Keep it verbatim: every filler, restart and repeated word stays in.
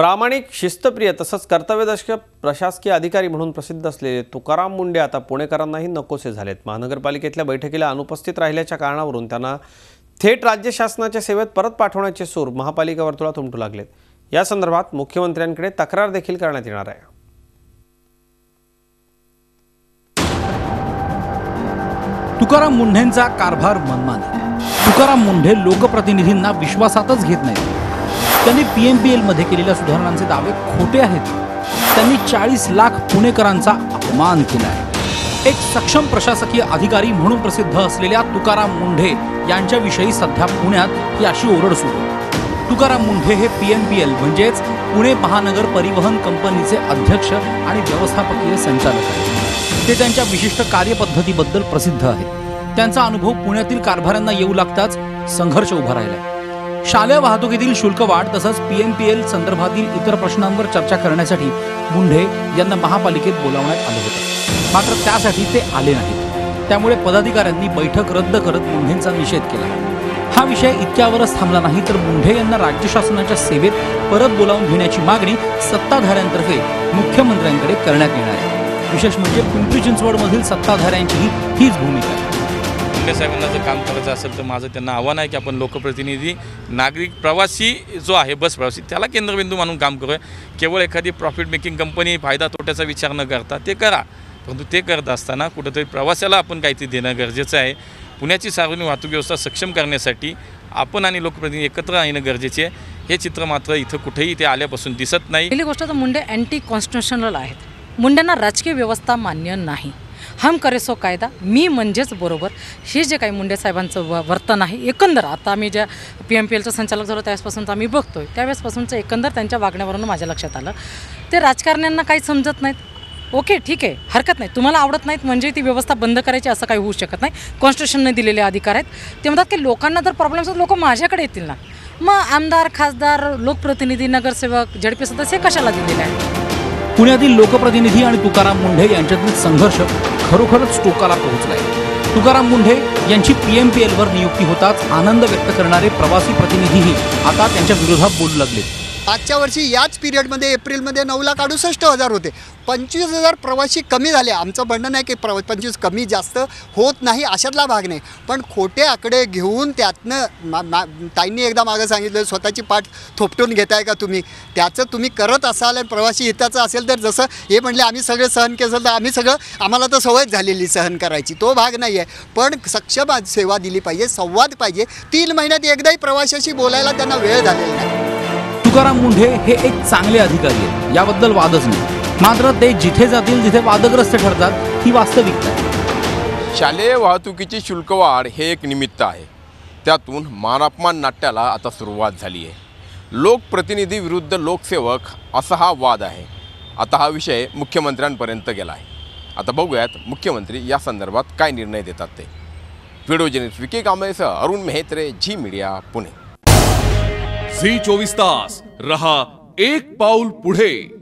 प्रामाणिक शिस्तप्रिय तसंच कर्तव्यदक्ष प्रशासकीय अधिकारी म्हणून प्रसिद्ध असलेले तुकाराम मुंडे आता पुणेकरांनाही नकोसे झालेत। महानगरपालिकेतल्या बैठकीला अनुपस्थित राहिल्याच्या कारणावरून त्यांना थेट राज्य शासनाच्या सेवेत परत पाठवण्याचे सूर महापालिका वर्तुळात उमटू लागलेत। या संदर्भात मुख्यमंत्र्यांकडे तक्रार देखील करण्यात येणार आहे। तुकाराम मुंडेंचा कारभार मनमानी। तुकाराम मुंडे लोकप्रतिनिधींना विश्वासातच घेत नाहीत। त्यांनी पीएमपीएल मध्ये केलेल्या सुधारणांचे दावे खोटे आहेत। त्यांनी चाळीस लाख पुणेकरांचा अपमान केला आहे। एक सक्षम प्रशासकीय अधिकारी म्हणून प्रसिद्ध असलेल्या तुकाराम मुंडे यांच्याविषयी सध्या पुण्यात ही अशी ओरड सुरू आहे। तुकाराम मुंडे हे पीएमपीएल म्हणजेच पुणे महानगर परिवहन कंपनीचे अध्यक्ष आणि व्यवस्थापकीय संचालक आहेत। ते त्यांच्या विशिष्ट कार्यपद्धतीबद्दल प्रसिद्ध आहेत। त्यांचा अनुभव पुण्यातील कारभाऱ्यांना येऊ लागताच संघर्ष उभा राहिला। शालेय वाहतुकीतील शुल्कवाढ तसंच पीएमपीएल संदर्भातील इतर प्रश्नांवर चर्चा करण्यासाठी मुंडे यांना महापालिकेत बोलावण्यात आले होते, मात्र त्यासाठी ते आले नाहीत। त्यामुळे पदाधिकाऱ्यांनी बैठक रद्द करत मुंडेंचा निषेध केला। हा विषय इतक्यावरच थांबला नाही तर मुंडे यांना राज्य शासनाच्या सेवेत परत बोलावून घेण्याची मागणी सत्ताधाऱ्यांतर्फे मुख्यमंत्र्यांकडे करण्यात येणार आहे। विशेष म्हणजे पिंपरी चिंचवडमधील सत्ताधाऱ्यांचीही हीच भूमिका आहे। मुंडे साहेबांना जर काम करायचं असेल तर माझं त्यांना आव्हान आहे की आपण लोकप्रतिनिधी, नागरिक, प्रवासी जो आहे बस प्रवासी त्याला केंद्रबिंदू मानून काम करूया। केवळ एखादी प्रॉफिट मेकिंग कंपनी फायदा तोट्याचा विचार न करता ते करा, परंतु ते करत असताना कुठंतरी प्रवासाला आपण काहीतरी देणं गरजेचं आहे। पुण्याची सार्वजनिक वाहतूक व्यवस्था सक्षम करण्यासाठी आपण आणि लोकप्रतिनिधी एकत्र येणं गरजेचे आहे। हे चित्र मात्र इथं कुठेही ते आल्यापासून दिसत नाही। पहिली गोष्ट तर मुंडे अँटी कॉन्स्टिट्युशनल आहेत। मुंडेंना राजकीय व्यवस्था मान्य नाही। हम करेसो कायदा, मी म्हणजेच बरोबर, हे जे काही मुंडे साहेबांचं व वर्तन आहे एकंदर आता आम्ही ज्या पी एम पी एलचं संचालक झालो त्यावेळेसपासून आम्ही बघतोय, त्यावेळेसपासूनचं एकंदर त्यांच्या वागण्यावरून माझ्या लक्षात आलं ते राजकारण्यांना काही समजत नाहीत। ओके, ठीक आहे, हरकत नाही, तुम्हाला आवडत नाहीत म्हणजे ती व्यवस्था बंद करायची असं काही होऊ शकत नाही। कॉन्स्टिट्यूशनने दिलेले अधिकार आहेत। ते म्हणतात की लोकांना जर प्रॉब्लेम्स आहेत लोक माझ्याकडे येतील ना, मग आमदार, खासदार, लोकप्रतिनिधी, नगरसेवक, झडपी सदस्य कशाला दिलेले आहेत। पुण्यातील लोकप्रतिनिधी आणि तुकाराम मुंडे यांच्यातील संघर्ष खरोखरच टोकाला पोहोचला आहे। तुकाराम मुंडे यांची पीएमपीएलवर नियुक्ती होताच आनंद व्यक्त करणारे प्रवासी प्रतिनिधीही आता त्यांच्या विरोधात बोलू लागले। मागच्या वर्षी याच पिरियडमध्ये एप्रिलमध्ये नऊ लाख अडुसष्ट हजार होते, पंचवीस हजार प्रवासी कमी झाले। आमचं म्हणणं नाही की प्रवा पंचवीस कमी जास्त होत नाही, अशातला भाग नाही, पण खोटे आकडे घेऊन त्यातनं मा मा ताईंनी एकदा मागं सांगितलं स्वतःची पाठ थोपटून घेताय का तुम्ही, त्याचं तुम्ही करत असाल आणि प्रवासी हिताचं असेल तर जसं हे म्हणले आम्ही सगळे सहन केलं तर आम्ही सगळं आम्हाला तर सवयच झालेली सहन करायची, तो भाग नाही आहे। पण सक्षम सेवा दिली पाहिजे, संवाद पाहिजे। तीन महिन्यात एकदाही प्रवाशाशी बोलायला त्यांना वेळ झालेला नाही। तुकाराम मुंडे हे एक चांगले अधिकारी आहेत याबद्दल वादच नाही, मात्र ते जिथे जातील तिथे वादग्रस्त ठरतात ही वास्तविकता आहे। शालेय वाहतुकीची शुल्कवाढ हे एक निमित्त आहे, त्यातून मानापमान नाट्याला आता सुरुवात झाली आहे। लोकप्रतिनिधी विरुद्ध लोकसेवक असा हा वाद आहे। आता हा विषय मुख्यमंत्र्यांपर्यंत गेला आहे। आता बघूयात मुख्यमंत्री या संदर्भात काय निर्णय देतात ते। व्हिडिओ जर्नलिस्ट विकी कांबळेसह अरुण मेहत्रे, झी मीडिया, पुणे। झी चोवीस तास, रहा एक पाऊल पुढे।